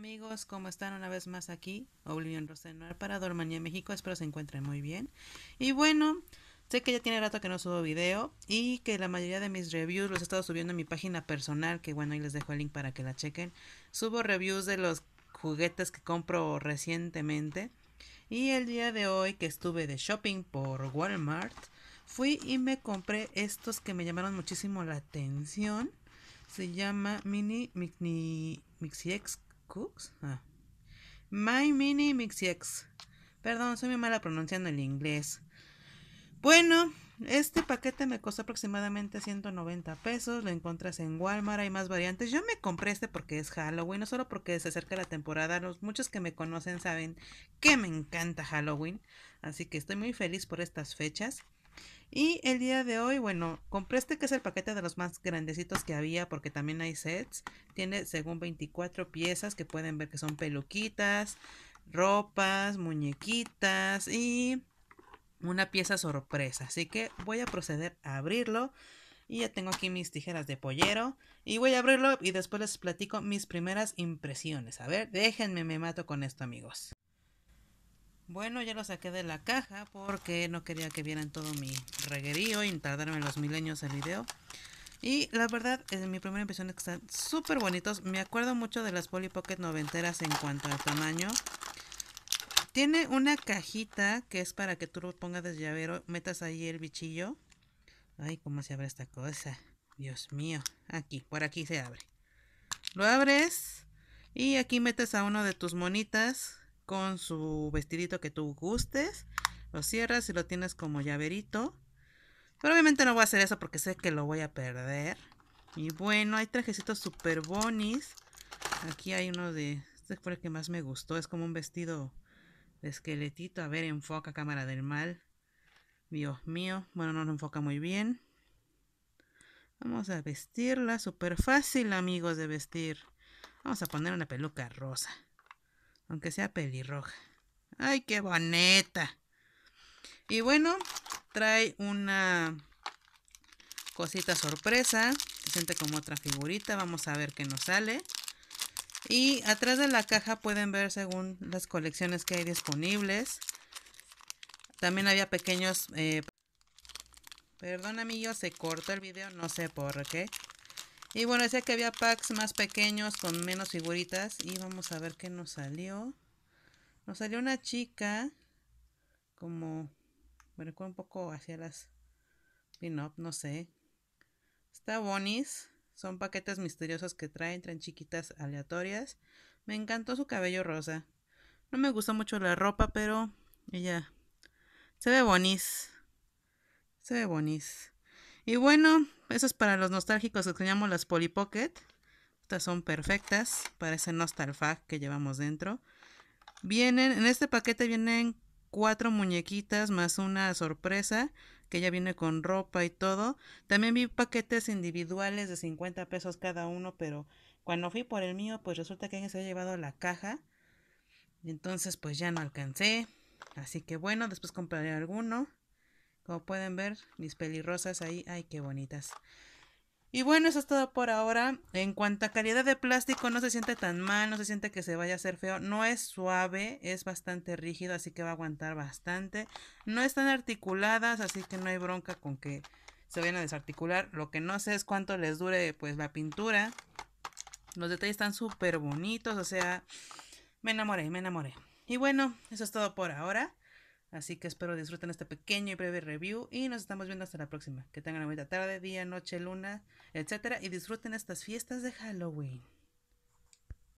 amigos, ¿cómo están? Una vez más aquí, Oblivion Rosenoire para Dollmanía México, espero se encuentren muy bien. Y bueno, sé que ya tiene rato que no subo video y que la mayoría de mis reviews los he estado subiendo en mi página personal, que bueno, ahí les dejo el link para que la chequen. Subo reviews de los juguetes que compro recientemente. Y el día de hoy que estuve de shopping por Walmart, fui y me compré estos que me llamaron muchísimo la atención. Se llama Mini MixieQ's. My Mini MixieQ's. Perdón, soy muy mala pronunciando el inglés. Bueno, este paquete me costó aproximadamente 190 pesos. Lo encuentras en Walmart, hay más variantes. Yo me compré este porque es Halloween, no solo porque se acerca la temporada. Los muchos que me conocen saben que me encanta Halloween. Así que estoy muy feliz por estas fechas. Y el día de hoy, bueno, compré este que es el paquete de los más grandecitos que había porque también hay sets. Tiene según 24 piezas que pueden ver que son peluquitas, ropas, muñequitas y una pieza sorpresa. Así que voy a proceder a abrirlo. Y ya tengo aquí mis tijeras de pollero. Y voy a abrirlo y después les platico mis primeras impresiones. A ver, déjenme, me mato con esto, amigos. Bueno, ya lo saqué de la caja porque no quería que vieran todo mi reguerío y tardarme los milenios el video. Y la verdad, mi primera impresión es que están súper bonitos. Me acuerdo mucho de las Polly Pocket noventeras en cuanto al tamaño. Tiene una cajita que es para que tú lo pongas de llavero, metas ahí el bichillo. Ay, cómo se abre esta cosa. Dios mío. Aquí, por aquí se abre. Lo abres y aquí metes a uno de tus monitas con su vestidito que tú gustes, lo cierras y lo tienes como llaverito, pero obviamente no voy a hacer eso porque sé que lo voy a perder. Y bueno, hay trajecitos super bonis. Aquí hay uno de, este fue el que más me gustó, es como un vestido de esqueletito, a ver, enfoca, cámara del mal, Dios mío, bueno, no lo enfoca muy bien. Vamos a vestirla, súper fácil amigos de vestir, vamos a poner una peluca rosa. Aunque sea pelirroja. ¡Ay, qué bonita! Y bueno, trae una cosita sorpresa. Se siente como otra figurita. Vamos a ver qué nos sale. Y atrás de la caja pueden ver según las colecciones que hay disponibles. También había pequeños... Perdón, amigos, se cortó el video. No sé por qué. Y bueno, decía que había packs más pequeños con menos figuritas. Y vamos a ver qué nos salió. Nos salió una chica. Como... me recuerda un poco hacia las pin-up, no sé. Está bonis. Son paquetes misteriosos que traen. Traen chiquitas aleatorias. Me encantó su cabello rosa. No me gustó mucho la ropa, pero... ella... se ve bonis. Se ve bonis. Y bueno... eso es para los nostálgicos que extrañamos las Polly Pocket. Estas son perfectas para ese nostalfac que llevamos dentro. Vienen, en este paquete vienen 4 muñequitas más una sorpresa que ya viene con ropa y todo. También vi paquetes individuales de 50 pesos cada uno, pero cuando fui por el mío, pues resulta que alguien se había llevado la caja. Y entonces pues ya no alcancé. Así que bueno, después compraré alguno. Como pueden ver, mis pelirrosas ahí, ay, qué bonitas. Y bueno, eso es todo por ahora. En cuanto a calidad de plástico, no se siente tan mal, no se siente que se vaya a hacer feo. No es suave, es bastante rígido, así que va a aguantar bastante. No están articuladas, así que no hay bronca con que se vayan a desarticular. Lo que no sé es cuánto les dure pues la pintura. Los detalles están súper bonitos, o sea, me enamoré, me enamoré. Y bueno, eso es todo por ahora. Así que espero disfruten este pequeño y breve review y nos estamos viendo hasta la próxima. Que tengan una buena tarde, día, noche, luna, etcétera, y disfruten estas fiestas de Halloween.